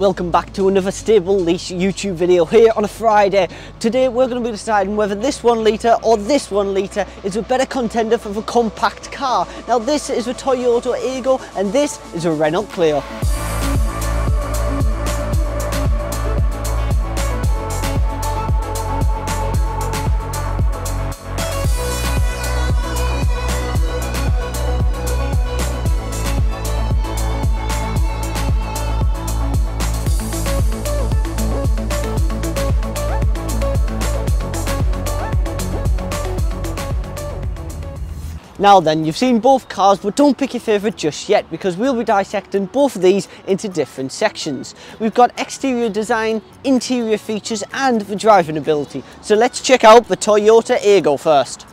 Welcome back to another Stable Lease YouTube video here on a Friday. Today we're going to be deciding whether this 1 litre or this 1 litre is a better contender for the compact car. Now this is a Toyota Aygo and this is a Renault Clio. Now then, you've seen both cars, but don't pick your favourite just yet because we'll be dissecting both of these into different sections. We've got exterior design, interior features and the driving ability. So let's check out the Toyota Aygo first.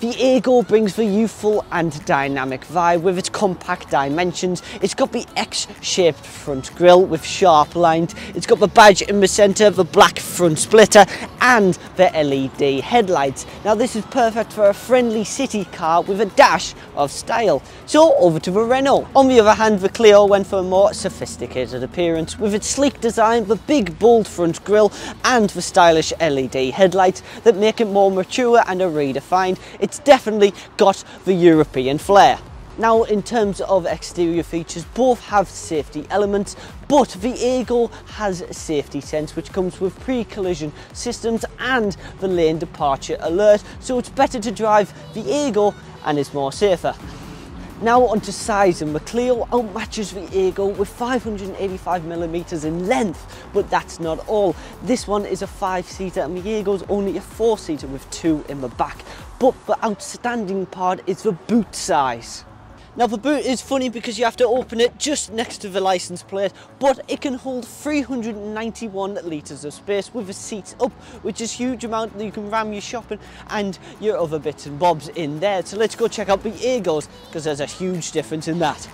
The Aygo brings the youthful and dynamic vibe with its compact dimensions. It's got the X-shaped front grille with sharp lines. It's got the badge in the centre, the black front splitter and the LED headlights. Now this is perfect for a friendly city car with a dash of style. So over to the Renault. On the other hand, the Clio went for a more sophisticated appearance with its sleek design, the big bold front grille and the stylish LED headlights that make it more mature and are redefined. It's definitely got the European flair. Now in terms of exterior features, both have safety elements, but the Aygo has safety sense which comes with pre-collision systems and the lane departure alert, so it's better to drive the Aygo and it's more safer. Now onto size, and the Clio outmatches the Aygo with 585mm in length, but that's not all. This one is a 5-seater and the Aygo's only a 4-seater with 2 in the back. But the outstanding part is the boot size. Now the boot is funny because you have to open it just next to the license plate, but it can hold 391 litres of space with the seats up, which is a huge amount that you can ram your shopping and your other bits and bobs in there. So let's go check out the Aygos because there's a huge difference in that.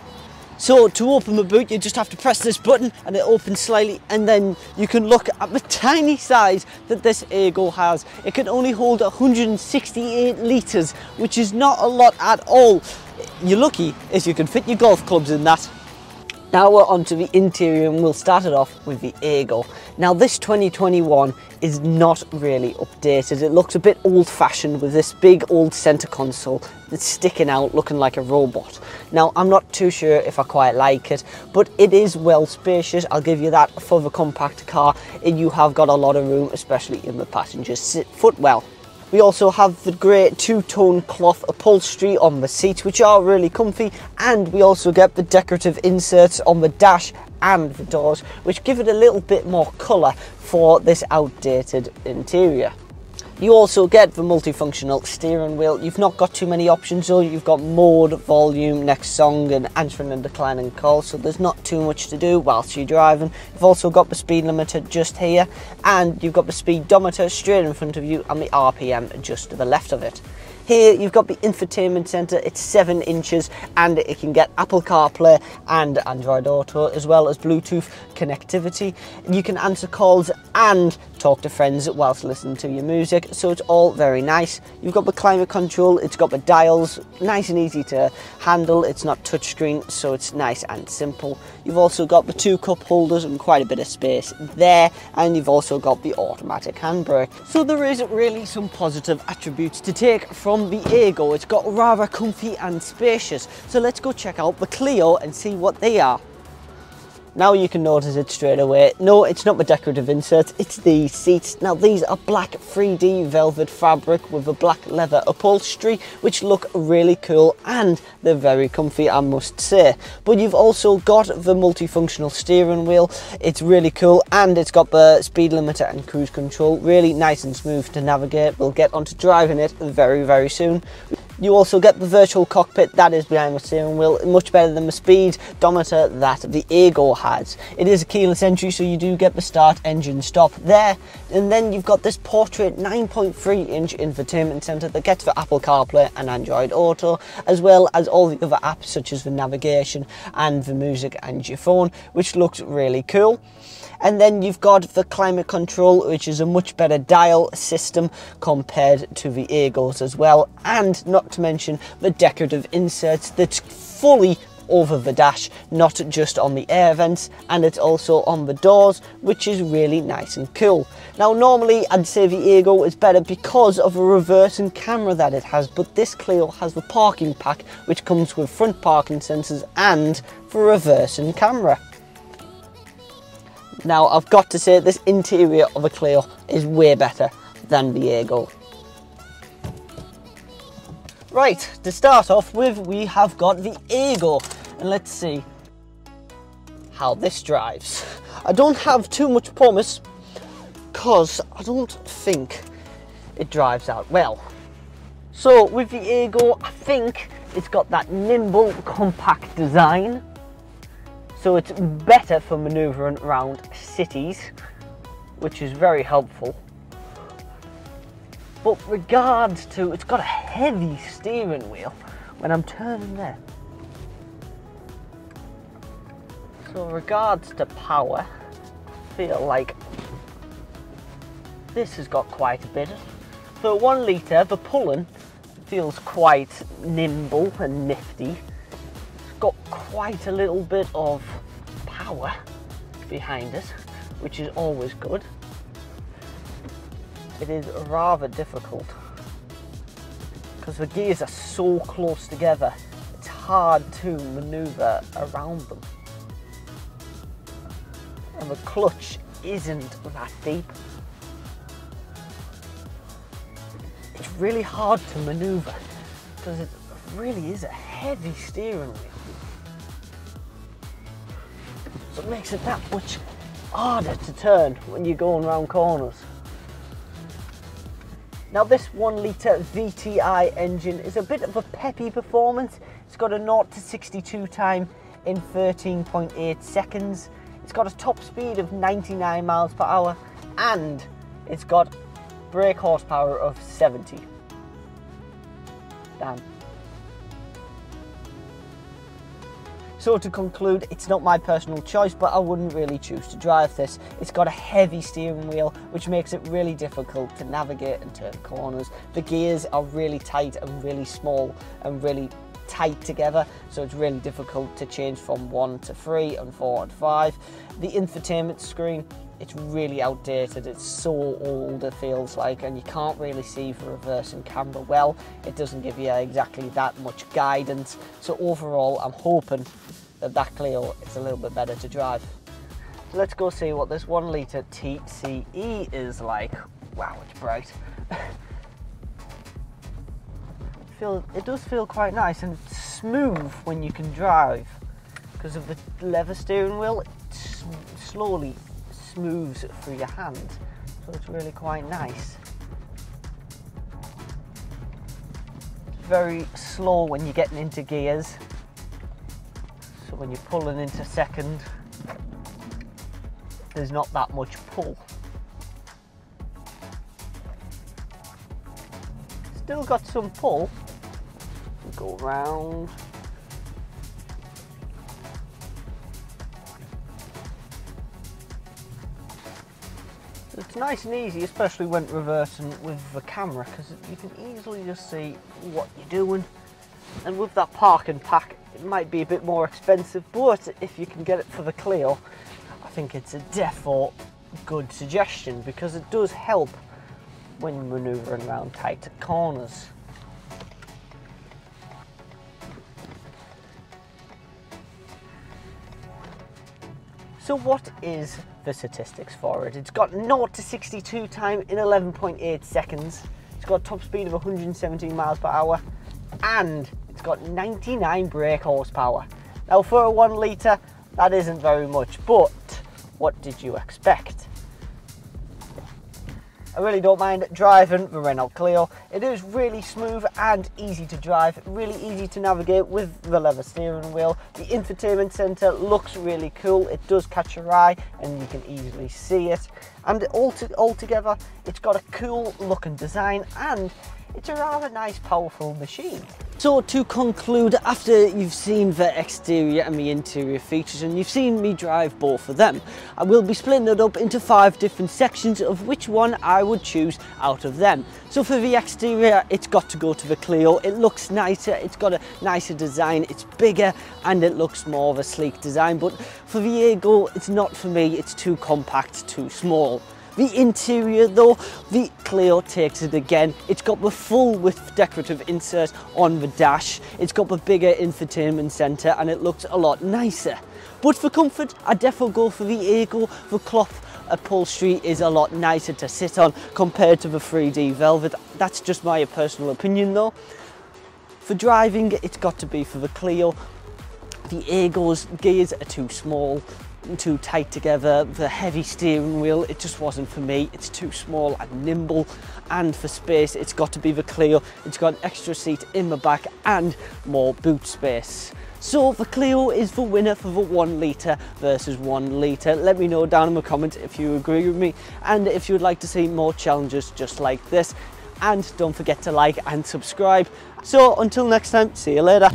So to open the boot you just have to press this button and it opens slightly, and then you can look at the tiny size that this Aygo has. It can only hold 168 litres, which is not a lot at all. You're lucky if you can fit your golf clubs in that. Now we're onto the interior and we'll start it off with the Aygo. Now this 2021 is not really updated. It looks a bit old-fashioned with this big old centre console that's sticking out looking like a robot. Now I'm not too sure if I quite like it, but it is well spacious, I'll give you that. For the compact car, you have got a lot of room, especially in the passenger footwell. We also have the great two-tone cloth upholstery on the seats, which are really comfy, and we also get the decorative inserts on the dash and the doors, which give it a little bit more colour for this outdated interior. You also get the multifunctional steering wheel. You've not got too many options though. You've got mode, volume, next song and answering and declining calls, so there's not too much to do whilst you're driving. You've also got the speed limiter just here, and you've got the speedometer straight in front of you and the RPM just to the left of it. Here you've got the infotainment centre, it's 7 inches and it can get Apple CarPlay and Android Auto as well as Bluetooth connectivity. You can answer calls and talk to friends whilst listening to your music, so it's all very nice. You've got the climate control, it's got the dials, nice and easy to handle, it's not touchscreen so it's nice and simple. You've also got the 2 cup holders and quite a bit of space there, and you've also got the automatic handbrake. So there is really some positive attributes to take from the Aygo. It's got rather comfy and spacious, so let's go check out the Clio and see what they are. Now you can notice it straight away. No, it's not the decorative inserts, it's the seats. Now these are black 3D velvet fabric with a black leather upholstery, which look really cool and they're very comfy, I must say. But you've also got the multifunctional steering wheel. It's really cool, and it's got the speed limiter and cruise control. Really nice and smooth to navigate. We'll get onto driving it very, very soon. You also get the virtual cockpit that is behind the steering wheel, much better than the speedometer that the Aygo has. It is a keyless entry, so you do get the start engine stop there. And then you've got this portrait 9.3-inch infotainment centre that gets the Apple CarPlay and Android Auto, as well as all the other apps such as the navigation and the music and your phone, which looks really cool. And then you've got the climate control, which is a much better dial system compared to the Aygo's as well, and not to mention the decorative inserts that's fully over the dash, not just on the air vents, and it's also on the doors, which is really nice and cool. Now normally I'd say the Aygo is better because of the reversing camera that it has, but this Clio has the parking pack which comes with front parking sensors and the reversing camera. Now I've got to say this interior of a Clio is way better than the Aygo. Right, to start off with, we have got the Aygo, and let's see how this drives. I don't have too much promise because I don't think it drives out well. So with the Aygo, I think it's got that nimble, compact design, so it's better for manoeuvring around cities, which is very helpful. But regards to, it's got a heavy steering wheel when I'm turning there. So regards to power, I feel like this has got quite a bit. For 1 litre, the pulling feels quite nimble and nifty. Got quite a little bit of power behind us, which is always good. It is rather difficult because the gears are so close together, it's hard to maneuver around them, and the clutch isn't that deep. It's really hard to maneuver because it really is a heavy steering wheel, so it makes it that much harder to turn when you're going round corners. Now this 1 litre VTI engine is a bit of a peppy performance. It's got a 0 to 62 time in 13.8 seconds. It's got a top speed of 99 miles per hour, and it's got brake horsepower of 70. Damn. So to conclude, it's not my personal choice, but I wouldn't really choose to drive this. It's got a heavy steering wheel, which makes it really difficult to navigate and turn corners. The gears are really tight and really small and really tight together, so it's really difficult to change from 1 to 3 and 4 and 5. The infotainment screen, it's really outdated. It's so old, it feels like, and you can't really see for reversing camera well. It doesn't give you exactly that much guidance. So overall, I'm hoping that that Clio is a little bit better to drive. So let's go see what this 1 litre TCE is like. Wow, it's bright. It does feel quite nice, and it's smooth when you can drive. Because of the leather steering wheel, it slowly moves through your hand, so it's really quite nice. It's very slow when you're getting into gears, so when you're pulling into second, there's not that much pull. Still got some pull. Go round. It's nice and easy, especially when reversing with the camera, because you can easily just see what you're doing. And with that parking pack, it might be a bit more expensive, but if you can get it for the Clio, I think it's a default good suggestion, because it does help when manoeuvring around tighter corners. So what is the statistics for it? It's got 0 to 62 time in 11.8 seconds. It's got a top speed of 117 miles per hour, and it's got 99 brake horsepower. Now for a 1 litre, that isn't very much, but what did you expect? I really don't mind driving the Renault Clio. It is really smooth and easy to drive, really easy to navigate with the leather steering wheel. The infotainment centre looks really cool. It does catch your eye and you can easily see it. And altogether, it's got a cool looking design, and it's a rather nice, powerful machine. So to conclude, after you've seen the exterior and the interior features and you've seen me drive both of them, I will be splitting it up into 5 different sections of which one I would choose out of them. So for the exterior, it's got to go to the Clio. It looks nicer, it's got a nicer design, it's bigger and it looks more of a sleek design. But for the Aygo, it's not for me, it's too compact, too small. The interior though, the Clio takes it again. It's got the full width decorative inserts on the dash, it's got the bigger infotainment centre and it looks a lot nicer. But for comfort, I definitely go for the Aygo. The cloth upholstery is a lot nicer to sit on compared to the 3D velvet. That's just my personal opinion though. For driving, it's got to be for the Clio. The Aygo's gears are too small, too tight together. The heavy steering wheel, it just wasn't for me. It's too small and nimble. And for space, it's got to be the Clio. It's got an extra seat in the back and more boot space. So the Clio is the winner for the 1 litre versus 1 litre. Let me know down in the comments if you agree with me and if you would like to see more challenges just like this. And don't forget to like and subscribe. So until next time, see you later.